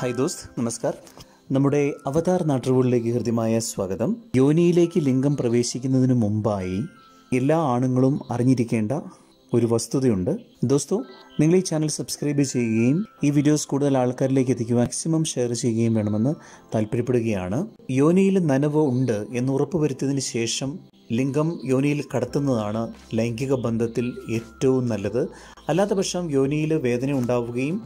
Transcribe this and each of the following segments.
Hi ദോസ്ത്, നമസ്കാരം. നമ്മുടെ അവതാർ നാട്ടുകളിലേക്ക് ഹൃദ്യമായ സ്വാഗതം. യോനിയിലേക്ക് ലിംഗം പ്രവേശിക്കുന്നതിന് മുമ്പായി എല്ലാ ആണുങ്ങളും അറിഞ്ഞിരിക്കേണ്ട ഒരു വസ്തുതയുണ്ട്. ദോസ്തോ, നിങ്ങൾ ഈ ചാനൽ സബ്സ്ക്രൈബ് ചെയ്യുകയും ഈ വീഡിയോസ് കൂടുതൽ ആൾക്കാരിലേക്ക് എത്തിക്കുവാൻ മാക്സിമം ഷെയർ ചെയ്യുകയും വേണമെന്ന് താല്പര്യപ്പെടുകയാണ്. യോനിയിൽ നനവ് ഉണ്ട് എന്ന് ഉറപ്പുവരുത്തിയതിന് ശേഷം ലിംഗം യോനിയിൽ കടത്തുന്നതാണ് ലൈംഗിക ബന്ധത്തിൽ ഏറ്റവും നല്ലത്. അല്ലാത്ത പക്ഷം യോനിയിൽ വേദന ഉണ്ടാവുകയും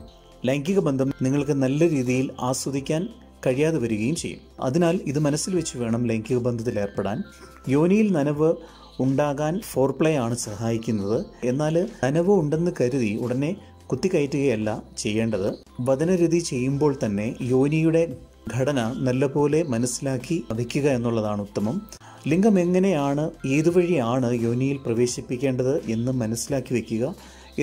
ലൈംഗിക ബന്ധം നിങ്ങൾക്ക് നല്ല രീതിയിൽ ആസ്വദിക്കാൻ കഴിയാതെ വരികയും ചെയ്യും. അതിനാൽ ഇത് മനസ്സിൽ വെച്ച് വേണം ലൈംഗിക ബന്ധത്തിൽ ഏർപ്പെടാൻ. യോനിയിൽ നനവ് ഉണ്ടാകാൻ ഫോർപ്ലേ ആണ് സഹായിക്കുന്നത്. എന്നാൽ നനവ് ഉണ്ടെന്ന് കരുതി ഉടനെ കുത്തിക്കയറ്റുകയല്ല ചെയ്യേണ്ടത്. വദനരീതി ചെയ്യുമ്പോൾ തന്നെ യോനിയുടെ ഘടന നല്ലപോലെ മനസ്സിലാക്കി വയ്ക്കുക എന്നുള്ളതാണ് ഉത്തമം. ലിംഗം എങ്ങനെയാണ്, ഏതുവഴിയാണ് യോനിയിൽ പ്രവേശിപ്പിക്കേണ്ടത് എന്ന് മനസ്സിലാക്കി വയ്ക്കുക.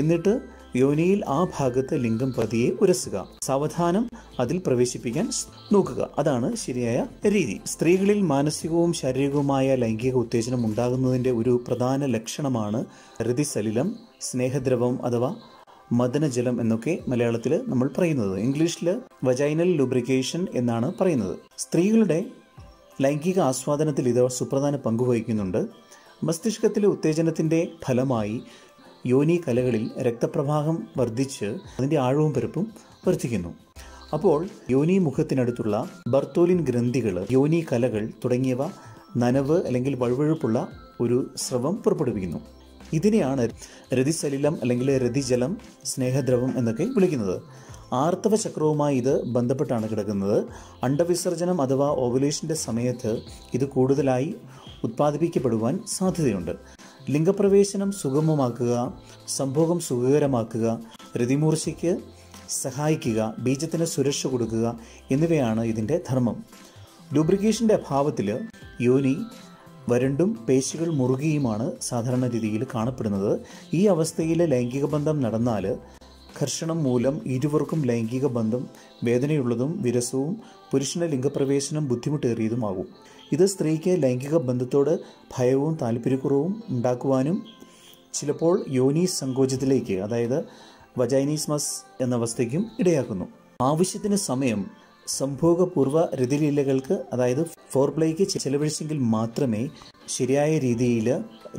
എന്നിട്ട് യോനിയിൽ ആ ഭാഗത്ത് ലിംഗം പതിയെ ഉരസുക. സാവധാനം അതിൽ പ്രവേശിപ്പിക്കാൻ നോക്കുക. അതാണ് ശരിയായ രീതി. സ്ത്രീകളിൽ മാനസികവും ശാരീരികവുമായ ലൈംഗിക ഉത്തേജനം ഉണ്ടാകുന്നതിൻ്റെ ഒരു പ്രധാന ലക്ഷണമാണ് രതിസലിലം, സ്നേഹദ്രവം അഥവാ മദനജലം എന്നൊക്കെ മലയാളത്തിൽ നമ്മൾ പറയുന്നത്. ഇംഗ്ലീഷിൽ വജൈനൽ ലൂബ്രിക്കേഷൻ എന്നാണ് പറയുന്നത്. സ്ത്രീകളുടെ ലൈംഗിക ആസ്വാദനത്തിൽ ഇത് സുപ്രധാന പങ്കുവഹിക്കുന്നുണ്ട്. മസ്തിഷ്കത്തിലെ ഉത്തേജനത്തിൻ്റെ ഫലമായി യോനി കലകളിൽ രക്തപ്രവാഹം വർദ്ധിച്ച് അതിൻ്റെ ആഴവും പരപ്പും വർദ്ധിക്കുന്നു. അപ്പോൾ യോനി മുഖത്തിനടുത്തുള്ള ബർത്തോലിൻ ഗ്രന്ഥികൾ, യോനി കലകൾ തുടങ്ങിയവ നനവ് അല്ലെങ്കിൽ വഴുവഴുപ്പുള്ള ഒരു സ്രവം പുറപ്പെടുവിക്കുന്നു. ഇതിനെയാണ് രതിസലിലം അല്ലെങ്കിൽ രതിജലം, സ്നേഹദ്രവം എന്നൊക്കെ വിളിക്കുന്നത്. ആർത്തവ ചക്രവുമായി ഇത് ബന്ധപ്പെട്ടാണ് കിടക്കുന്നത്. അണ്ടവിസർജനം അഥവാ ഓവുലേഷൻ്റെ സമയത്ത് ഇത് കൂടുതലായി ഉത്പാദിപ്പിക്കപ്പെടുവാൻ സാധ്യതയുണ്ട്. ലിംഗപ്രവേശനം സുഗമമാക്കുക, സംഭോഗം സുഖകരമാക്കുക, രതിമൂർച്ചയ്ക്ക് സഹായിക്കുക, ബീജത്തിന് സുരക്ഷ കൊടുക്കുക എന്നിവയാണ് ഇതിൻ്റെ ധർമ്മം. ലൂബ്രിക്കേഷൻ്റെ അഭാവത്തിൽ യോനി വരണ്ടും പേശികൾ മുറുകിയുമാണ് സാധാരണ രീതിയിൽ കാണപ്പെടുന്നത്. ഈ അവസ്ഥയിൽ ലൈംഗിക ബന്ധം നടന്നാൽ ഘർഷണം മൂലം ഇരുവർക്കും ലൈംഗിക ബന്ധം വേദനയുള്ളതും വിരസവും പുരുഷന് ലിംഗപ്രവേശനം ബുദ്ധിമുട്ടേറിയതുമാകും. ഇത് സ്ത്രീക്ക് ലൈംഗിക ബന്ധത്തോട് ഭയവും താല്പര്യക്കുറവും ഉണ്ടാക്കുവാനും ചിലപ്പോൾ യോനി സങ്കോചത്തിലേക്ക്, അതായത് വജൈനീസ്മസ് എന്ന അവസ്ഥയ്ക്കും ഇടയാക്കുന്നു. ആവശ്യത്തിന് സമയം സംഭോഗപൂർവ്വ രതിലീലകൾക്ക്, അതായത് ഫോർപ്ലേക്ക് ചെലവഴിച്ചെങ്കിൽ മാത്രമേ ശരിയായ രീതിയിൽ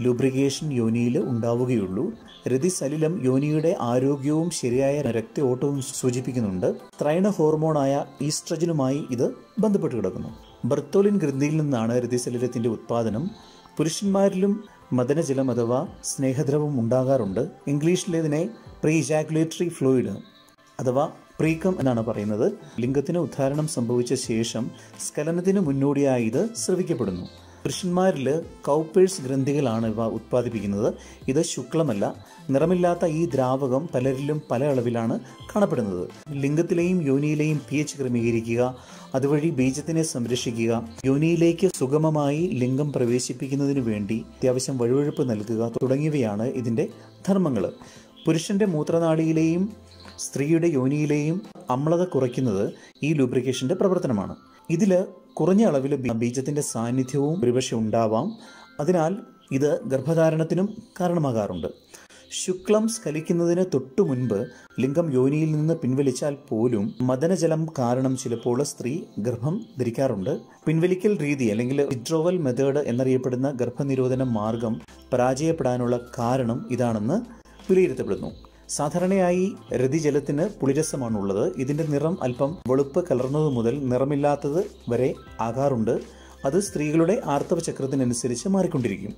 ലൂബ്രിക്കേഷൻ യോനിയിൽ ഉണ്ടാവുകയുള്ളൂ. രതിസലിലം യോനിയുടെ ആരോഗ്യവും ശരിയായ രക്ത ഓട്ടവും സൂചിപ്പിക്കുന്നുണ്ട്. ത്രൈണ ഹോർമോണായ ഈസ്ട്രജനുമായി ഇത് ബന്ധപ്പെട്ട് കിടക്കുന്നു. ബർത്തോലിൻ ഗ്രന്ഥിയിൽ നിന്നാണ് രതിസലിലത്തിൻ്റെ ഉത്പാദനം. പുരുഷന്മാരിലും മദനജലം അഥവാ സ്നേഹദ്രവം ഉണ്ടാകാറുണ്ട്. ഇംഗ്ലീഷിൽ ഇതിനെ പ്രീ ഇജാക്കുലേറ്ററി ഫ്ലൂയിഡ് അഥവാ പ്രീകം എന്നാണ് പറയുന്നത്. ലിംഗത്തിന് ഉദ്ധാരണം സംഭവിച്ച ശേഷം സ്ഖലനത്തിന് മുന്നോടിയായി ഇത് സ്രവിക്കപ്പെടുന്നു. പുരുഷന്മാരിൽ കൗപ്പേഴ്സ് ഗ്രന്ഥികളാണ് ഇവ ഉത്പാദിപ്പിക്കുന്നത്. ഇത് ശുക്ലമല്ല. നിറമില്ലാത്ത ഈ ദ്രാവകം പലരിലും പല അളവിലാണ് കാണപ്പെടുന്നത്. ലിംഗത്തിലെയും യോനിയിലെയും pH ക്രമീകരിക്കുക, അതുവഴി ബീജത്തിനെ സംരക്ഷിക്കുക, യോനിയിലേക്ക് സുഗമമായി ലിംഗം പ്രവേശിപ്പിക്കുന്നതിന് വേണ്ടി അത്യാവശ്യം വഴുവഴുപ്പ് നൽകുക തുടങ്ങിയവയാണ് ഇതിൻ്റെ ധർമ്മങ്ങൾ. പുരുഷൻ്റെ മൂത്രനാളിയിലെയും സ്ത്രീയുടെ യോനിയിലെയും അമ്ലത കുറയ്ക്കുന്നത് ഈ ലൂബ്രിക്കേഷൻ്റെ പ്രവർത്തനമാണ്. ഇതിൽ കുറഞ്ഞ അളവിൽ ബീജത്തിൻ്റെ സാന്നിധ്യവും ഒരുപക്ഷെ ഉണ്ടാവാം. അതിനാൽ ഇത് ഗർഭധാരണത്തിനും കാരണമാകാറുണ്ട്. ശുക്ലം സ്ഖലിക്കുന്നതിന് തൊട്ടു മുൻപ് ലിംഗം യോനിയിൽ നിന്ന് പിൻവലിച്ചാൽ പോലും മദനജലം കാരണം ചിലപ്പോൾ സ്ത്രീ ഗർഭം ധരിക്കാറുണ്ട്. പിൻവലിക്കൽ രീതി അല്ലെങ്കിൽ വിഡ്രോവൽ മെത്തേഡ് എന്നറിയപ്പെടുന്ന ഗർഭനിരോധന മാർഗം പരാജയപ്പെടാനുള്ള കാരണം ഇതാണെന്ന് വിലയിരുത്തപ്പെടുന്നു. സാധാരണയായി രതിജലത്തിന് പുളിരസമാണുള്ളത്. ഇതിൻ്റെ നിറം അല്പം വെളുപ്പ് കലർന്നത് മുതൽ നിറമില്ലാത്തത് വരെ ആകാറുണ്ട്. അത് സ്ത്രീകളുടെ ആർത്തവ ചക്രത്തിനനുസരിച്ച് മാറിക്കൊണ്ടിരിക്കും.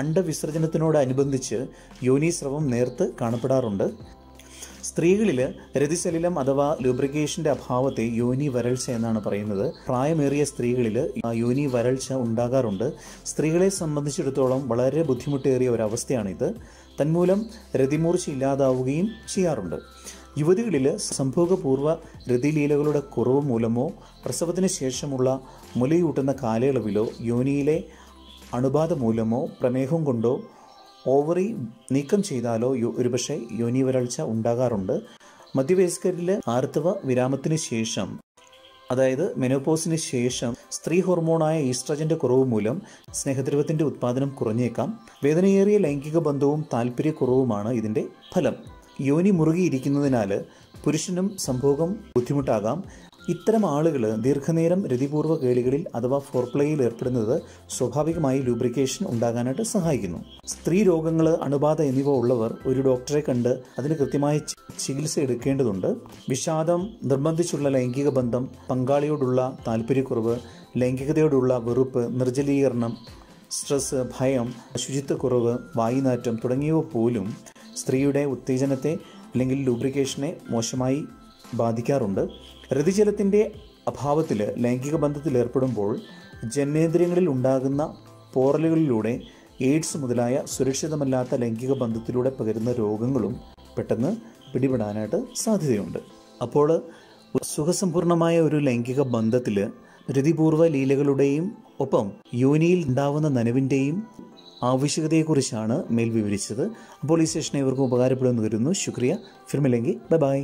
അണ്ടവിസർജനത്തിനോടനുബന്ധിച്ച് യോനീസ്രവം നേർത്ത് കാണപ്പെടാറുണ്ട്. സ്ത്രീകളിൽ രതിസലിലം അഥവാ ലൂബ്രിക്കേഷൻ്റെ അഭാവത്തെ യോനി വരൾച്ച എന്നാണ് പറയുന്നത്. പ്രായമേറിയ സ്ത്രീകളിൽ യോനി വരൾച്ച ഉണ്ടാകാറുണ്ട്. സ്ത്രീകളെ സംബന്ധിച്ചിടത്തോളം വളരെ ബുദ്ധിമുട്ടേറിയ ഒരവസ്ഥയാണിത്. തന്മൂലം രതിമൂർച്ച ഇല്ലാതാവുകയും ചെയ്യാറുണ്ട്. യുവതികളിൽ സംഭോഗപൂർവ്വ രതിലീലകളുടെ കുറവ് മൂലമോ പ്രസവത്തിന് ശേഷമുള്ള മുലയൂട്ടുന്ന കാലയളവിലോ യോനിയിലെ അണുബാധ മൂലമോ പ്രമേഹം കൊണ്ടോ ഓവറി നീക്കം ചെയ്താലോ ഒരുപക്ഷെ യോനി വരൾച്ച ഉണ്ടാകാറുണ്ട്. മധ്യവയസ്കരിൽ ആർത്തവ വിരാമത്തിന് ശേഷം, അതായത് മെനോപോസിന് ശേഷം സ്ത്രീ ഹോർമോണായ ഈസ്ട്രജൻ്റെ കുറവ് മൂലം സ്നേഹദ്രവത്തിൻ്റെ ഉത്പാദനം കുറഞ്ഞേക്കാം. വേദനയേറിയ ലൈംഗിക ബന്ധവും താല്പര്യക്കുറവുമാണ് ഇതിൻ്റെ ഫലം. യോനി മുറുകിയിരിക്കുന്നതിനാൽ പുരുഷനും സംഭോഗം ബുദ്ധിമുട്ടാകാം. ഇത്തരം ആളുകൾ ദീർഘനേരം രതിപൂർവ്വ കേളികളിൽ അഥവാ ഫോർപ്ലേയിൽ ഏർപ്പെടുന്നത് സ്വാഭാവികമായി ലൂബ്രിക്കേഷൻ ഉണ്ടാകാനായിട്ട് സഹായിക്കുന്നു. സ്ത്രീ രോഗങ്ങൾ, അണുബാധ എന്നിവ ഉള്ളവർ ഒരു ഡോക്ടറെ കണ്ട് അതിന് കൃത്യമായ ചികിത്സ എടുക്കേണ്ടതുണ്ട്. വിഷാദം, നിർബന്ധിച്ചുള്ള ലൈംഗിക ബന്ധം, പങ്കാളിയോടുള്ള താല്പര്യക്കുറവ്, ലൈംഗികതയോടുള്ള വെറുപ്പ്, നിർജ്ജലീകരണം, സ്ട്രെസ്, ഭയം, ശുചിത്വക്കുറവ്, വായുനാറ്റം തുടങ്ങിയവ പോലും സ്ത്രീയുടെ ഉത്തേജനത്തെ അല്ലെങ്കിൽ ലൂബ്രിക്കേഷനെ മോശമായി ബാധിക്കാറുണ്ട്. രതിജലത്തിൻ്റെ അഭാവത്തിൽ ലൈംഗിക ബന്ധത്തിൽ ഏർപ്പെടുമ്പോൾ ജനനേന്ദ്രിയങ്ങളിൽ ഉണ്ടാകുന്ന പോറലുകളിലൂടെ എയ്ഡ്സ് മുതലായ സുരക്ഷിതമല്ലാത്ത ലൈംഗിക ബന്ധത്തിലൂടെ പകരുന്ന രോഗങ്ങളും പെട്ടെന്ന് പിടിപെടാനായിട്ട് സാധ്യതയുണ്ട്. അപ്പോൾ സുഖസമ്പൂർണമായ ഒരു ലൈംഗിക ബന്ധത്തിൽ രതിപൂർവ്വ ലീലകളുടെയും ഒപ്പം യോനിയിൽ ഉണ്ടാവുന്ന നനവിൻ്റെയും ആവശ്യകതയെക്കുറിച്ചാണ് മേൽ വിവരിച്ചത്. അപ്പോൾ ഈ സെഷൻ ഇവർക്കും ഉപകാരപ്പെടുമെന്ന് കരുതുന്നു. ശുക്രിയ. ഫിർമില്ലെങ്കിൽ ബൈ.